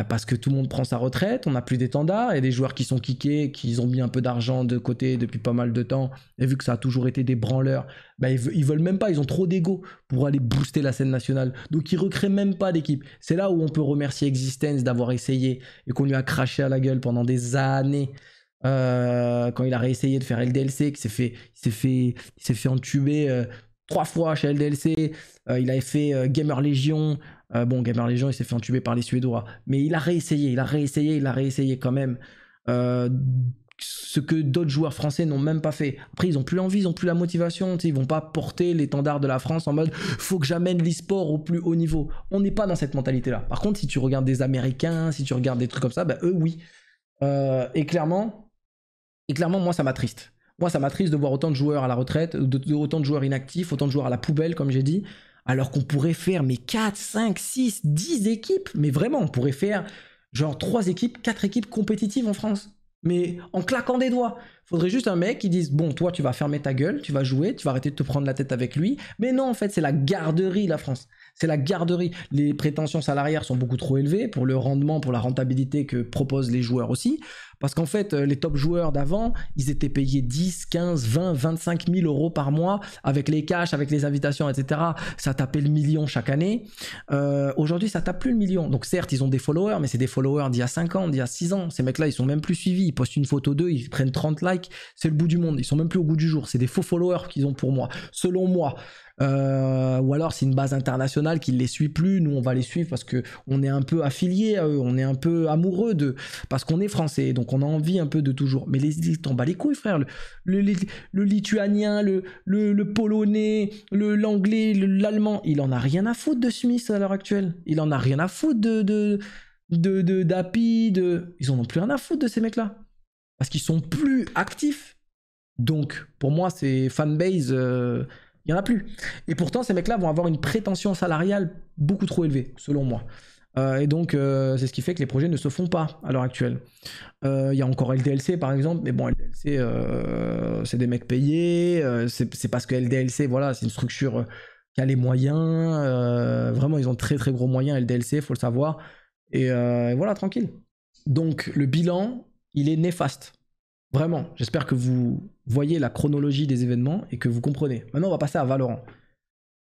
Parce que tout le monde prend sa retraite, on n'a plus d'étendard, et des joueurs qui sont kickés, qui ont mis un peu d'argent de côté depuis pas mal de temps, et vu que ça a toujours été des branleurs, bah ils veulent même pas, ils ont trop d'ego pour aller booster la scène nationale. Donc ils recréent même pas d'équipe. C'est là où on peut remercier Existence d'avoir essayé, et qu'on lui a craché à la gueule pendant des années. Quand il a réessayé de faire LDLC, qu'il s'est fait entuber 3 fois chez LDLC, il avait fait Gamer Legion. Bon, Gamer Legion, il s'est fait entuber par les Suédois. Mais il a réessayé quand même. Ce que d'autres joueurs français n'ont même pas fait. Après, ils n'ont plus l'envie, ils n'ont plus la motivation. Ils ne vont pas porter l'étendard de la France en mode « faut que j'amène l'e-sport au plus haut niveau ». On n'est pas dans cette mentalité-là. Par contre, si tu regardes des Américains, si tu regardes des trucs comme ça, bah, eux, oui. Et clairement, moi, ça m'attriste. Moi, ça m'attriste de voir autant de joueurs à la retraite, autant de joueurs inactifs, autant de joueurs à la poubelle, comme j'ai dit. Alors qu'on pourrait faire mais 4, 5, 6, 10 équipes. Mais vraiment, on pourrait faire genre 3 équipes, 4 équipes compétitives en France. Mais en claquant des doigts. Faudrait juste un mec qui dise, bon, toi, tu vas fermer ta gueule, tu vas jouer, tu vas arrêter de te prendre la tête avec lui. Mais non, en fait, c'est la garderie, la France. C'est la garderie. Les prétentions salariales sont beaucoup trop élevées pour le rendement, pour la rentabilité que proposent les joueurs aussi. Parce qu'en fait, les top joueurs d'avant, ils étaient payés 10, 15, 20, 25 000 euros par mois avec les cash, avec les invitations, etc. Ça tapait le million chaque année. Aujourd'hui, ça tape plus le million. Donc certes, ils ont des followers, mais c'est des followers d'il y a 5 ans, d'il y a 6 ans. Ces mecs-là, ils sont même plus suivis. Ils postent une photo d'eux, ils prennent 30 likes. C'est le bout du monde. Ils sont même plus au goût du jour. C'est des faux followers qu'ils ont pour moi, selon moi. Ou alors c'est une base internationale qui ne les suit plus. Nous on va les suivre parce qu'on est un peu affiliés à eux, on est un peu amoureux d'eux, parce qu'on est français, donc Donc on a envie un peu de toujours. Mais les t'en bats les couilles, frère. Le lituanien, le polonais, l'anglais, l'allemand, il en a rien à foutre de Smith à l'heure actuelle. Il en a rien à foutre d'Api, ils en ont plus rien à foutre de ces mecs-là. Parce qu'ils sont plus actifs. Donc, pour moi, c'est fanbase, il n'y en a plus. Et pourtant, ces mecs-là vont avoir une prétention salariale beaucoup trop élevée, selon moi. Et donc, c'est ce qui fait que les projets ne se font pas à l'heure actuelle. Il y a encore LDLC, par exemple. Mais bon, LDLC, c'est des mecs payés. C'est parce que LDLC, voilà, c'est une structure qui a les moyens. Vraiment, ils ont très, très gros moyens, LDLC, il faut le savoir. Et voilà, tranquille. Donc, le bilan, il est néfaste. Vraiment, j'espère que vous voyez la chronologie des événements et que vous comprenez. Maintenant, on va passer à Valorant.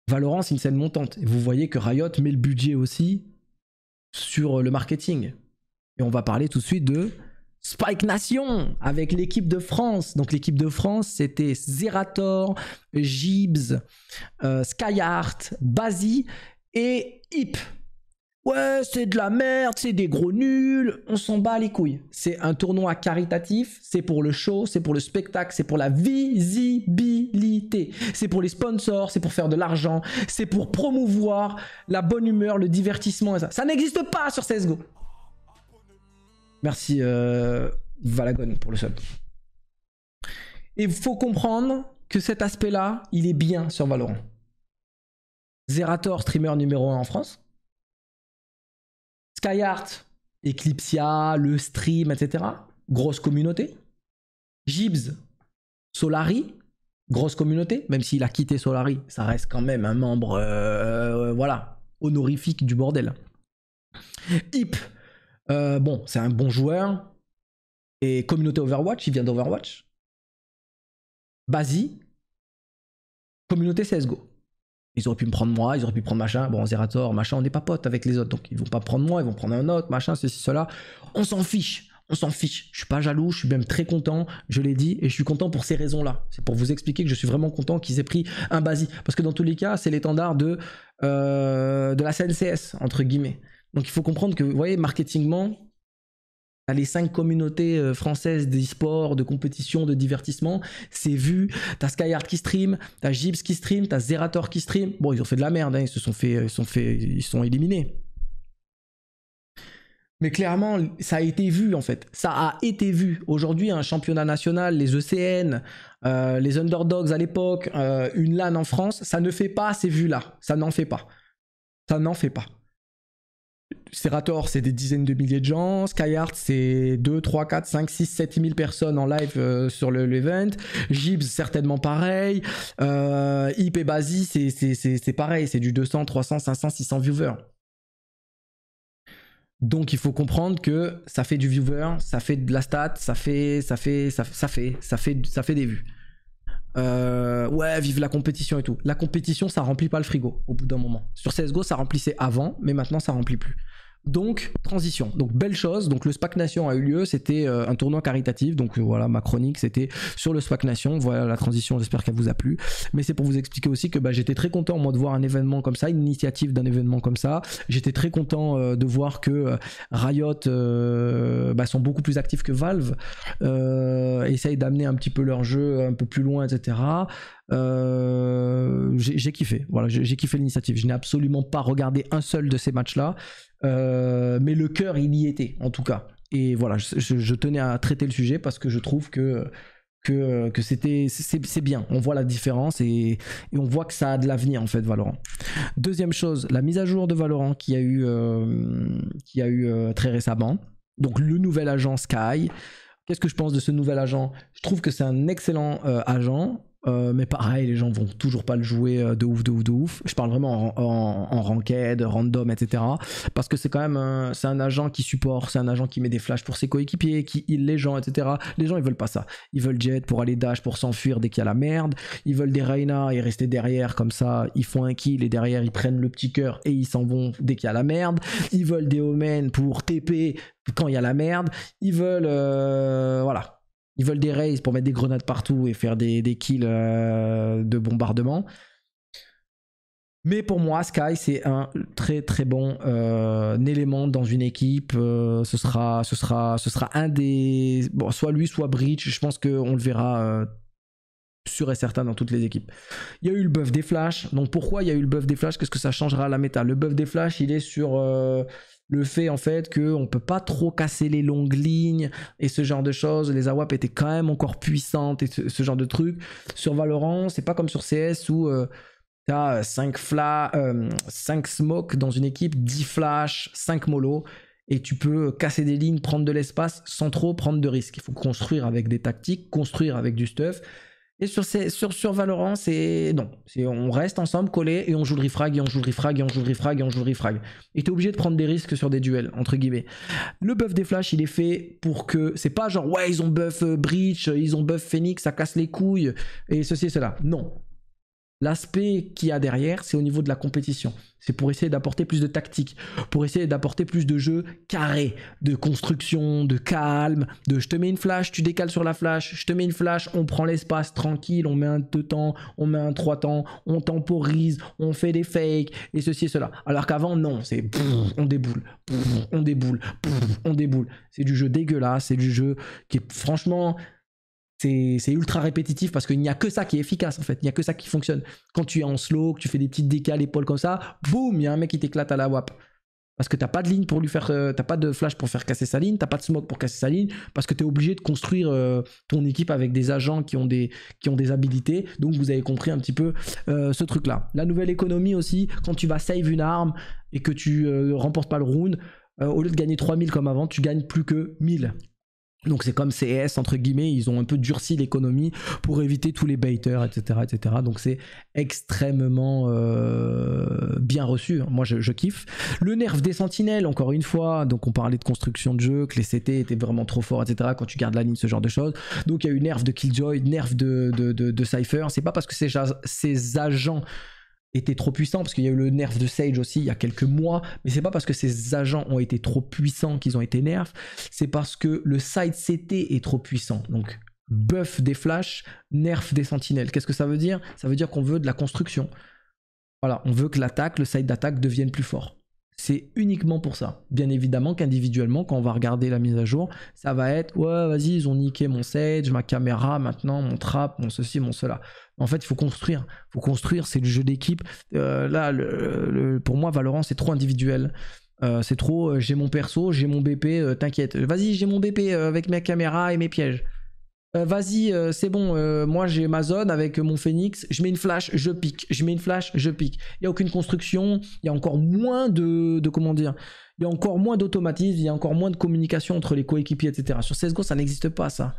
Valorant, c'est une scène montante. Et vous voyez que Riot met le budget aussi sur le marketing. Et on va parler tout de suite de Spike Nation avec l'équipe de France. Donc l'équipe de France, c'était Zerator, Gibbs, Skyheart, Bazi et Hip. Ouais, c'est de la merde, c'est des gros nuls, on s'en bat les couilles. C'est un tournoi caritatif, c'est pour le show, c'est pour le spectacle, c'est pour la visibilité, c'est pour les sponsors, c'est pour faire de l'argent, c'est pour promouvoir la bonne humeur, le divertissement et ça. Ça n'existe pas sur CSGO. Merci Valagon pour le sub. Et il faut comprendre que cet aspect-là, il est bien sur Valorant. Zerator, streamer numéro 1 en France. Skyheart, Eclipsia, le stream, etc. Grosse communauté. Gibbs, Solari, grosse communauté. Même s'il a quitté Solari, ça reste quand même un membre voilà, honorifique du bordel. Hip, bon, c'est un bon joueur. Et communauté Overwatch, il vient d'Overwatch. Bazi, communauté CSGO. Ils auraient pu me prendre moi, ils auraient pu prendre machin. Bon, Zerator, machin, on n'est pas potes avec les autres. Donc, ils vont pas prendre moi, ils vont prendre un autre, machin, ceci, cela. On s'en fiche. On s'en fiche. Je suis pas jaloux, je suis même très content. Je l'ai dit et je suis content pour ces raisons-là. C'est pour vous expliquer que je suis vraiment content qu'ils aient pris un Bazi. Parce que dans tous les cas, c'est l'étendard de la CNCS, entre guillemets. Donc, il faut comprendre que, vous voyez, marketingment, les 5 communautés françaises d'e-sport, de compétition, de divertissement, c'est vu. T'as Skyheart qui stream, t'as Gibbs qui stream, t'as Zerator qui stream. Bon, ils ont fait de la merde, hein, ils sont éliminés. Mais clairement, ça a été vu en fait. Ça a été vu. Aujourd'hui, un championnat national, les ECN, les Underdogs à l'époque, une LAN en France, ça ne fait pas ces vues-là. Ça n'en fait pas. Ça n'en fait pas. Zerator, c'est des dizaines de milliers de gens. Skyheart, c'est 2, 3, 4, 5, 6, 7 000 personnes en live sur l'event. Gibbs, certainement pareil. Hip et Bazi, c'est pareil. C'est du 200, 300, 500, 600 viewers. Donc, il faut comprendre que ça fait du viewer, ça fait de la stat, ça fait des vues. Ouais, vive la compétition et tout. La compétition, ça remplit pas le frigo au bout d'un moment. Sur CSGO, ça remplissait avant, mais maintenant ça remplit plus. Donc, transition. Donc, belle chose. Donc, le SPAC Nation a eu lieu. C'était un tournoi caritatif. Donc, voilà, ma chronique, c'était sur le SPAC Nation. Voilà la transition. J'espère qu'elle vous a plu. Mais c'est pour vous expliquer aussi que bah, j'étais très content, moi, de voir un événement comme ça, une initiative d'un événement comme ça. J'étais très content de voir que Riot bah, sont beaucoup plus actifs que Valve. Essayent d'amener un petit peu leur jeu un peu plus loin, etc. J'ai kiffé. Voilà, j'ai kiffé l'initiative. Je n'ai absolument pas regardé un seul de ces matchs-là. Mais le cœur il y était en tout cas et voilà je tenais à traiter le sujet parce que je trouve que c'est bien, on voit la différence et on voit que ça a de l'avenir en fait Valorant. Deuxième chose, la mise à jour de Valorant qui a eu très récemment, donc le nouvel agent Sky. Qu'est-ce que je pense de ce nouvel agent? Je trouve que c'est un excellent agent. Mais pareil, les gens vont toujours pas le jouer de ouf. Je parle vraiment en ranked, random, etc. Parce que c'est quand même un agent qui supporte, c'est un agent qui met des flashs pour ses coéquipiers, qui heal les gens, etc. Les gens ils veulent pas ça. Ils veulent jet pour aller dash, pour s'enfuir dès qu'il y a la merde. Ils veulent des Reyna et rester derrière comme ça. Ils font un kill et derrière ils prennent le petit cœur et ils s'en vont dès qu'il y a la merde. Ils veulent des Omen pour TP quand il y a la merde. Ils veulent... voilà. Ils veulent des raids pour mettre des grenades partout et faire des kills de bombardement. Mais pour moi, Sky, c'est un très très bon élément dans une équipe. Ce sera un des... Bon, soit lui, soit Breach. Je pense qu'on le verra sûr et certain dans toutes les équipes. Il y a eu le buff des flashs. Donc pourquoi il y a eu le buff des flashs? Qu'est-ce que ça changera à la méta? Le buff des flashs, il est sur... le fait en fait qu'on ne peut pas trop casser les longues lignes et ce genre de choses. Les AWAP étaient quand même encore puissantes et ce genre de trucs. Sur Valorant, c'est pas comme sur CS où tu as 5 smokes dans une équipe, 10 flash, 5 mollo et tu peux casser des lignes, prendre de l'espace sans trop prendre de risques. Il faut construire avec des tactiques, construire avec du stuff. Et sur Valorant, c'est non, on reste ensemble collés et on joue le refrag et on joue le refrag et on joue le refrag et on joue le refrag. Et t'es obligé de prendre des risques sur des duels, entre guillemets. Le buff des flashs, il est fait pour que... C'est pas genre, ouais, ils ont buff Breach, ils ont buff Phoenix, ça casse les couilles, et ceci et cela. Non. L'aspect qu'il y a derrière, c'est au niveau de la compétition. C'est pour essayer d'apporter plus de tactique, pour essayer d'apporter plus de jeu carré, de construction, de calme, de je te mets une flash, tu décales sur la flash, je te mets une flash, on prend l'espace tranquille, on met un 2 temps, on met un 3 temps, on temporise, on fait des fakes et ceci et cela. Alors qu'avant, non, c'est on déboule, on déboule, on déboule. C'est du jeu dégueulasse, c'est du jeu qui est franchement... C'est ultra répétitif parce qu'il n'y a que ça qui est efficace en fait, il n'y a que ça qui fonctionne. Quand tu es en slow, que tu fais des petites décales, épaules comme ça, boum, il y a un mec qui t'éclate à la WAP. Parce que t'as pas de ligne pour lui faire, t'as pas de flash pour faire casser sa ligne, t'as pas de smoke pour casser sa ligne, parce que t'es obligé de construire ton équipe avec des agents qui ont des habilités. Donc vous avez compris un petit peu ce truc-là. La nouvelle économie aussi, quand tu vas save une arme et que tu remportes pas le round, au lieu de gagner 3000 comme avant, tu gagnes plus que 1000. Donc c'est comme CS entre guillemets, ils ont un peu durci l'économie pour éviter tous les baiters, etc. etc. Donc c'est extrêmement bien reçu, moi je kiffe. Le nerf des sentinelles, encore une fois, donc on parlait de construction de jeu, que les CT étaient vraiment trop forts, etc. Quand tu gardes la ligne, ce genre de choses. Donc il y a eu nerf de Killjoy, nerf de Cypher, c'est pas parce que ces agents étaient trop puissants, parce qu'il y a eu le nerf de Sage aussi il y a quelques mois, mais c'est pas parce que ces agents ont été trop puissants qu'ils ont été nerfs, c'est parce que le side CT est trop puissant. Donc buff des flashs, nerf des sentinelles. Qu'est-ce que ça veut dire? Ça veut dire qu'on veut de la construction. Voilà, on veut que l'attaque, le side d'attaque devienne plus fort. C'est uniquement pour ça. Bien évidemment qu'individuellement, quand on va regarder la mise à jour, ça va être « Ouais, vas-y, ils ont niqué mon Sage, ma caméra maintenant, mon trap, mon ceci, mon cela. » En fait, il faut construire. Il faut construire, c'est du jeu d'équipe. Là, pour moi, Valorant, c'est trop individuel. C'est trop « J'ai mon perso, j'ai mon BP, t'inquiète. Vas-y, j'ai mon BP avec ma caméra et mes pièges. » Vas-y, c'est bon, moi j'ai ma zone avec mon phoenix, je mets une flash, je pique, je mets une flash, je pique. Il n'y a aucune construction, il y a encore moins de comment dire, il y a encore moins d'automatisme, il y a encore moins de communication entre les coéquipiers, etc. Sur CSGO, ça n'existe pas ça.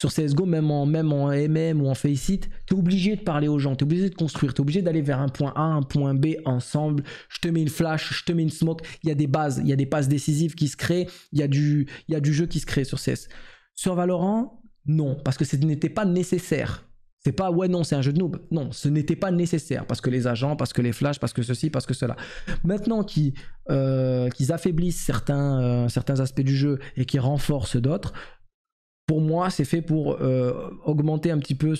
Sur CSGO, même en MM ou en Faceit, t'es obligé de parler aux gens, t'es obligé de construire, t'es obligé d'aller vers un point A, un point B ensemble. Je te mets une flash, je te mets une smoke, il y a des bases, il y a des passes décisives qui se créent, il y a du jeu qui se crée sur CS. Sur Valorant, non, parce que ce n'était pas nécessaire. C'est pas, ouais, non, c'est un jeu de noob. Non, ce n'était pas nécessaire, parce que les agents, parce que les flashs, parce que ceci, parce que cela. Maintenant qu'ils affaiblissent certains aspects du jeu et qu'ils renforcent d'autres, pour moi, c'est fait pour augmenter un petit peu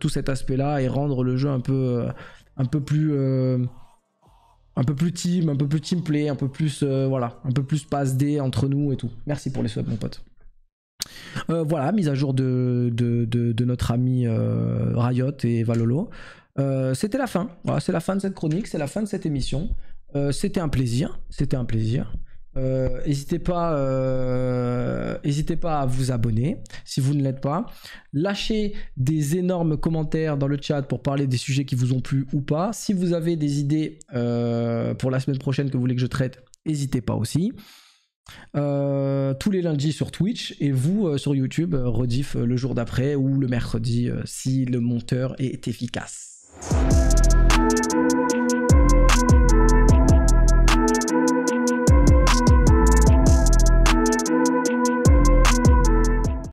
tout cet aspect-là et rendre le jeu un peu plus team, un peu plus teamplay, un peu plus, voilà, un peu plus passe-dé entre nous et tout. Merci pour les subs, mon pote. Voilà, mise à jour de notre ami Riot et Valolo. C'était la fin. Voilà, c'est la fin de cette chronique, c'est la fin de cette émission. C'était un plaisir. C'était un plaisir. N'hésitez pas à vous abonner si vous ne l'êtes pas. Lâchez des énormes commentaires dans le chat pour parler des sujets qui vous ont plu ou pas. Si vous avez des idées pour la semaine prochaine que vous voulez que je traite, n'hésitez pas aussi. Tous les lundis sur Twitch et vous sur YouTube, rediff le jour d'après ou le mercredi si le monteur est efficace.